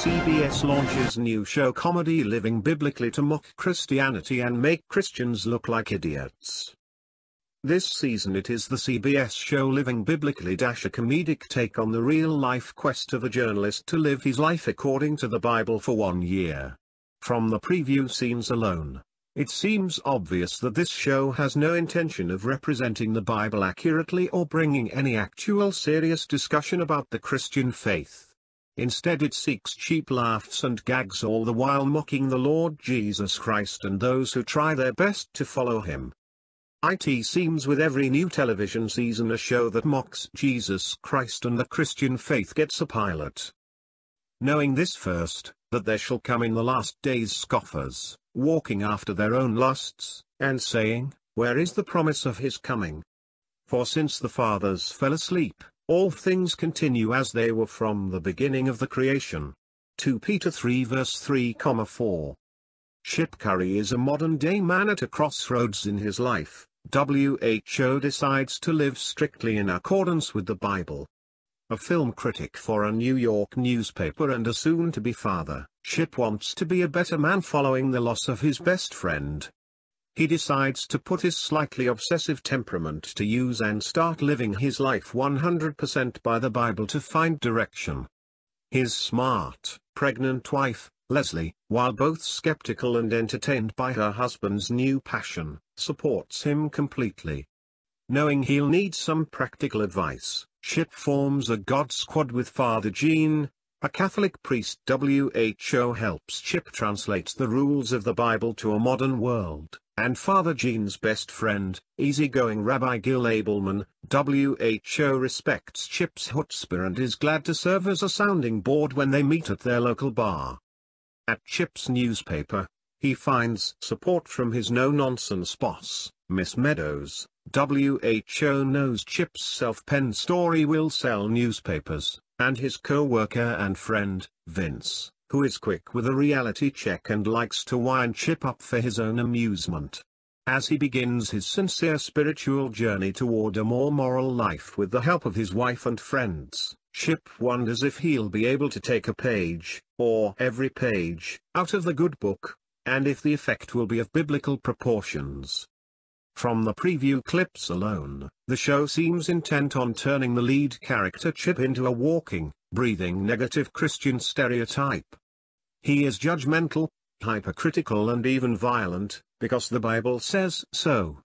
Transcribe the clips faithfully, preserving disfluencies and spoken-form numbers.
C B S launches new show comedy Living Biblically to mock Christianity and make Christians look like idiots. This season it is the C B S show Living Biblically, a comedic take on the real-life quest of a journalist to live his life according to the Bible for one year. From the preview scenes alone, it seems obvious that this show has no intention of representing the Bible accurately or bringing any actual serious discussion about the Christian faith. Instead it seeks cheap laughs and gags, all the while mocking the Lord Jesus Christ and those who try their best to follow him. It seems with every new television season a show that mocks Jesus Christ and the Christian faith gets a pilot. Knowing this first, that there shall come in the last days scoffers, walking after their own lusts, and saying, "Where is the promise of his coming? For since the fathers fell asleep, all things continue as they were from the beginning of the creation." Second Peter three verse three to four. Chip Curry is a modern-day man at a crossroads in his life. W H O decides to live strictly in accordance with the Bible. A film critic for a New York newspaper and a soon-to-be father, Chip wants to be a better man following the loss of his best friend. He decides to put his slightly obsessive temperament to use and start living his life one hundred percent by the Bible to find direction. His smart, pregnant wife, Leslie, while both skeptical and entertained by her husband's new passion, supports him completely. Knowing he'll need some practical advice, Chip forms a God squad with Father Gene, a Catholic priest. W H O helps Chip translate the rules of the Bible to a modern world, and Father Gene's best friend, easygoing Rabbi Gil Abelman. W H O respects Chip's chutzpah and is glad to serve as a sounding board when they meet at their local bar. At Chip's newspaper, he finds support from his no-nonsense boss, Miss Meadows. W H O knows Chip's self-penned story will sell newspapers, and his co-worker and friend, Vince, who is quick with a reality check and likes to wind Chip up for his own amusement. As he begins his sincere spiritual journey toward a more moral life with the help of his wife and friends, Chip wonders if he'll be able to take a page, or every page, out of the good book, and if the effect will be of biblical proportions. From the preview clips alone, the show seems intent on turning the lead character Chip into a walking, breathing negative Christian stereotype. He is judgmental, hypercritical and even violent, because the Bible says so.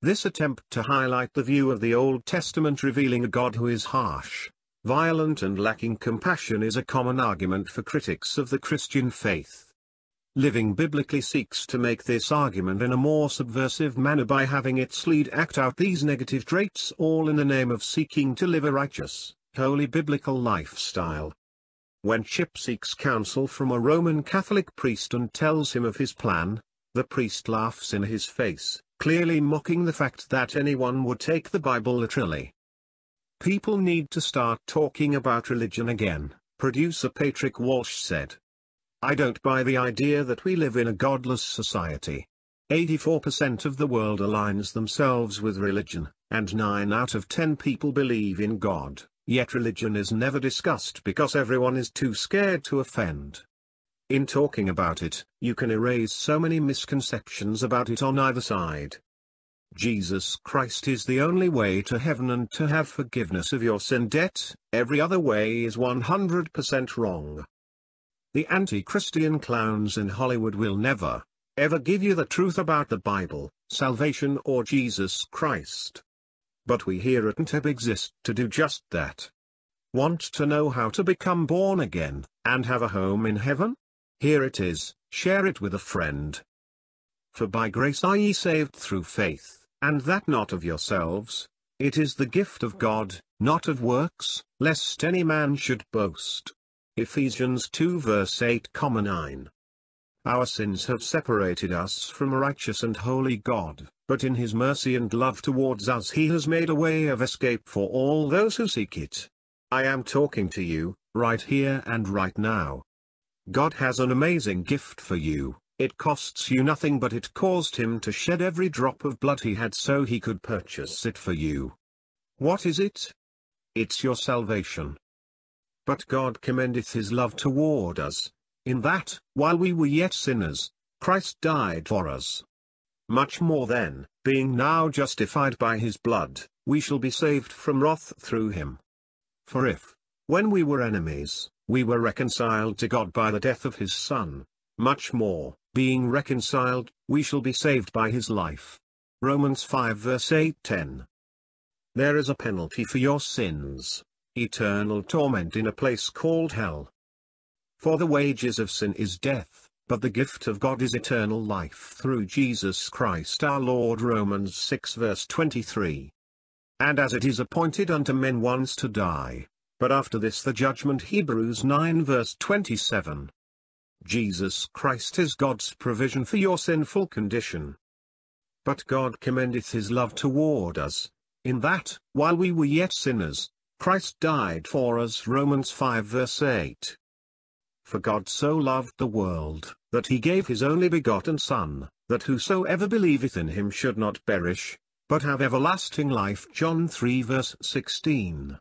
This attempt to highlight the view of the Old Testament revealing a God who is harsh, violent and lacking compassion is a common argument for critics of the Christian faith. Living Biblically seeks to make this argument in a more subversive manner by having its lead act out these negative traits, all in the name of seeking to live a righteous, holy biblical lifestyle. When Chip seeks counsel from a Roman Catholic priest and tells him of his plan, the priest laughs in his face, clearly mocking the fact that anyone would take the Bible literally. "People need to start talking about religion again," producer Patrick Walsh said. "I don't buy the idea that we live in a godless society. eighty-four percent of the world aligns themselves with religion, and nine out of ten people believe in God, yet religion is never discussed because everyone is too scared to offend. In talking about it, you can erase so many misconceptions about it on either side. Jesus Christ is the only way to heaven and to have forgiveness of your sin debt. Every other way is one hundred percent wrong. The anti-Christian clowns in Hollywood will never, ever give you the truth about the Bible, salvation or Jesus Christ. But we here at N T E B exist to do just that. Want to know how to become born again, and have a home in heaven? Here it is, share it with a friend. For by grace are ye saved through faith, and that not of yourselves. It is the gift of God, not of works, lest any man should boast." Ephesians two verse eight to nine. Our sins have separated us from a righteous and holy God, but in his mercy and love towards us he has made a way of escape for all those who seek it. I am talking to you, right here and right now. God has an amazing gift for you. It costs you nothing, but it caused him to shed every drop of blood he had so he could purchase it for you. What is it? It's your salvation. But God commendeth his love toward us, in that, while we were yet sinners, Christ died for us. Much more then, being now justified by his blood, we shall be saved from wrath through him. For if, when we were enemies, we were reconciled to God by the death of his Son, much more, being reconciled, we shall be saved by his life. Romans five verse eight to ten. There is a penalty for your sins, eternal torment in a place called hell. For the wages of sin is death, but the gift of God is eternal life through Jesus Christ our Lord. Romans six verse twenty-three. And as it is appointed unto men once to die, but after this the judgment. Hebrews nine verse twenty-seven. Jesus Christ is God's provision for your sinful condition. But God commendeth his love toward us, in that, while we were yet sinners, Christ died for us. Romans five verse eight. For God so loved the world, that he gave his only begotten Son, that whosoever believeth in him should not perish, but have everlasting life. John three verse sixteen.